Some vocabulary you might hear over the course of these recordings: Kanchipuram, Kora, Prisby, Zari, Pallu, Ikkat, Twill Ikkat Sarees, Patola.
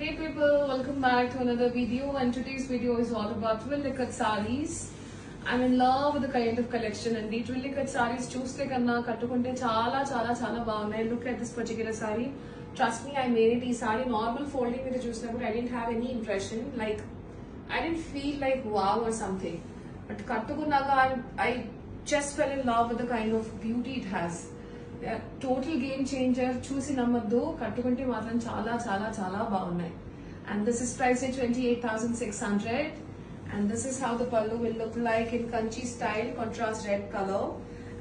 Hey people, welcome back to another video, and today's video is all about Twill Ikkat Sarees. I'm in love with the kind of collection and the Twill Ikkat Sarees choose karna kattukunte chala baagunnai. Look at this particular saree. Trust me, I made it. Ee saree normal folding with the juice, but I didn't have any impression, like I didn't feel like wow or something, but kattukunnaga I just fell in love with the kind of beauty it has. Total game changer. Choose namaddu kattukunte matram chala baagunnai. And this is priced at 28,600, and this is how the pallu will look like in kanchi style, contrast red color.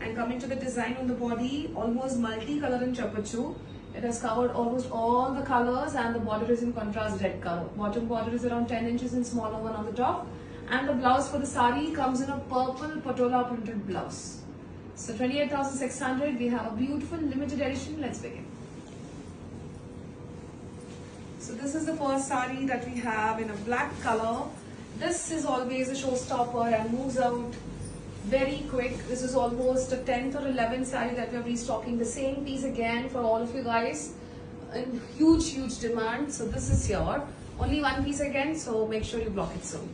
And coming to the design on the body, almost multi-color in chapachu. It has covered almost all the colors, and the border is in contrast red color. Bottom border is around 10 inches and smaller one on the top. And the blouse for the saree comes in a purple patola printed blouse. So 28,600. We have a beautiful limited edition. Let's begin. So this is the first saree that we have in a black color. This is always a showstopper and moves out very quick. This is almost a 10th or 11th saree that we are restocking. The same piece again for all of you guys. In huge demand. So this is here. Only one piece again. So make sure you block it soon.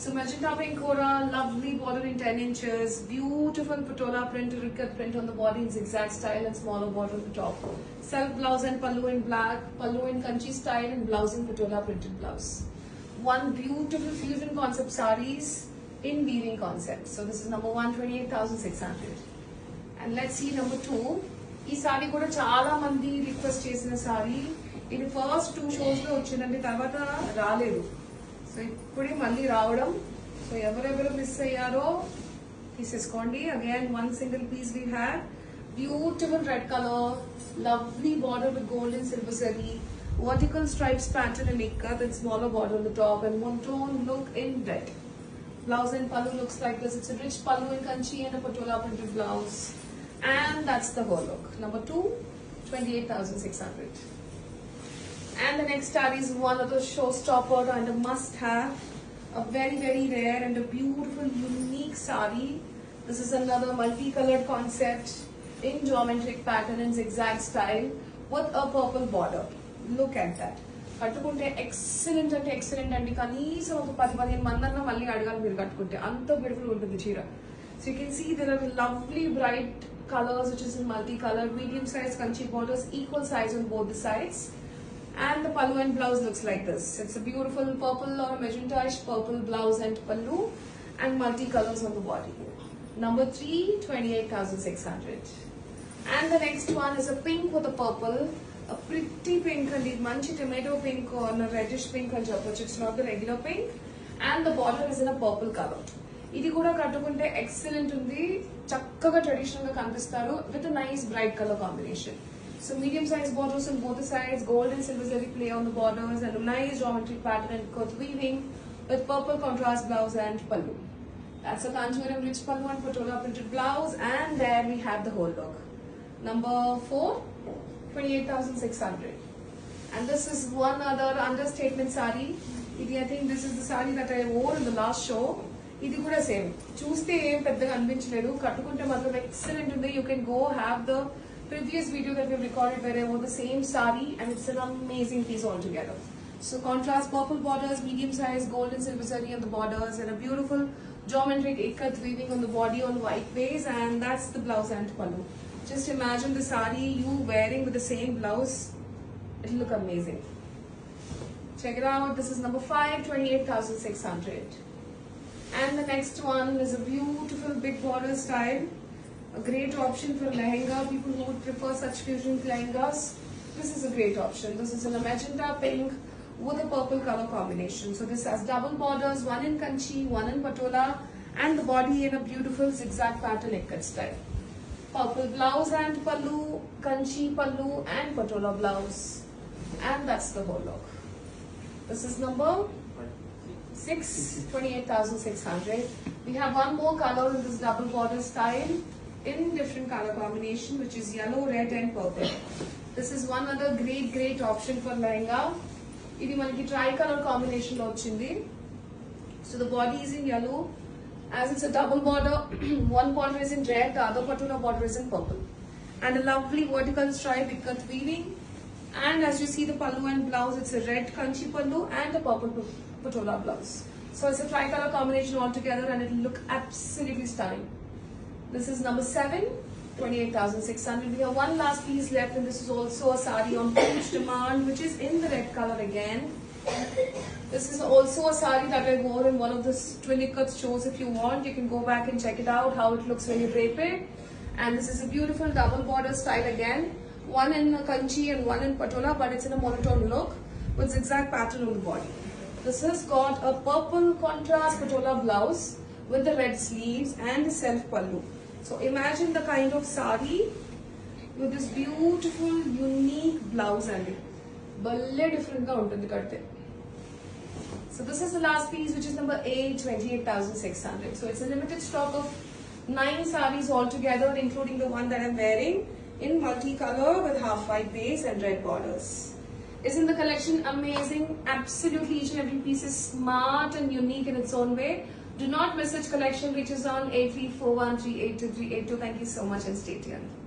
So magenta pink kora, lovely border in 10 inches, beautiful patola print, Ikkat print on the body in zigzag style, and smaller border on the top. Self blouse and pallu in black, pallu in kanchi style, and blouse in patola printed blouse. One beautiful fusion concept sarees in weaving concept. So this is number 1, 28,600. And let's see number 2. This saree kuda chala mandi request chesina saree. In the first two shows lo ochindandi, tarvata raaledu. So ippudi malli raavadam, so evarevaru miss ayyaro teeseskondi. Again one single piece we have, beautiful red color, lovely border with gold and silver zari, vertical stripes pattern in Ikkat, and smaller border on the top, and monotone look in red. Blouse and pallu looks like this. It's a rich pallu in kanchi and a patola printed blouse, and that's the whole look. Number 2, 28,600. And the next saree is one of the showstopper and a must-have, a very rare and a beautiful unique saree. This is another multi-colored concept in geometric pattern and zigzag style with a purple border. Look at that. Kattukunte excellent ante excellent andi, kanisam oka 10-15 mandanna malli adagalu meer kattukunte anta beautiful untundi cheera. So you can see there are lovely bright colors which is in multi-colored, medium size kanchi borders, equal size on both the sides. And the pallu and blouse looks like this. It's a beautiful purple or magentaish purple blouse and pallu, and multi-colors on the body. Number 3, 28,600. And the next one is a pink with a purple, a pretty pink and manchi tomato pink or a reddish pink and japach. It's not the regular pink, and the border is in a purple color. Idi kuda kattukunte excellent undi, chakkaga traditional ga kanipistaru with a nice bright color combination. So medium size borders on both the sides, gold and silver zari play on the borders, and a nice geometric pattern and Ikkat weaving with purple contrast blouse and pallu. That's a Kanchipuram rich pallu and patola printed blouse, and there we have the whole look. Number 4, 28,600. And this is one other understatement saree. I think this is the saree that I wore in the last show. Idi kuda same. Chuste em peddaga anpinchaledu, kattukunte matram excellent undi. You can go have the previous video that we've recorded where I wore the same saree, and it's an amazing piece altogether. So contrast purple borders, medium size gold and silver saree on the borders, and a beautiful geometric Ikkat weaving on the body on white base, and that's the blouse and pallu. Just imagine the saree you wearing with the same blouse. It'll look amazing. Check it out. This is number 5, 28,600. And the next one is a beautiful big border style. A great option for lehenga. People who would prefer such fusion lehengas, this is a great option. This is in a magenta pink with a purple color combination. So this has double borders, one in kanchi, one in patola, and the body in a beautiful zigzag pattern Ikkat style. Purple blouse and pallu, kanchi pallu and patola blouse, and that's the whole look. This is number 6, 28,600. We have one more color in this double border style, in different color combination, which is yellow, red and purple. This is one other great option for lehenga. Idi manaki tricolor combination lo ochindi. So the body is in yellow, as it's a double border. One border is in red, the other patola border is in purple, and a lovely vertical stripe Ikkat weaving, And as you see the pallu and blouse, it's a red kanchi pallu and a purple patola blouse. So it's a tricolor combination altogether and it'll look absolutely stunning. This is number 7, 28,600. We have one last piece left and this is also a sari on huge demand, which is in the red color again. This is also a sari that I wore in one of the Twill Ikkat shows. If you want, you can go back and check it out, how it looks when you drape it. And this is a beautiful double border style again. One in kanchi and one in patola, but it's in a monotone look with zigzag pattern on the body. This has got a purple contrast patola blouse with the red sleeves and the self pallu. So imagine the kind of sari with this beautiful, unique blouse and it. Balle different counter karte. So this is the last piece, which is number 8, 28,600. So it's a limited stock of 9 saris altogether, including the one that I'm wearing, in multicolor with half white base and red borders. Isn't the collection amazing? Absolutely, each and every piece is smart and unique in its own way. Do not miss it. Collection reaches on 8341382382. Thank you so much and stay tuned.